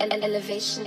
Elevation.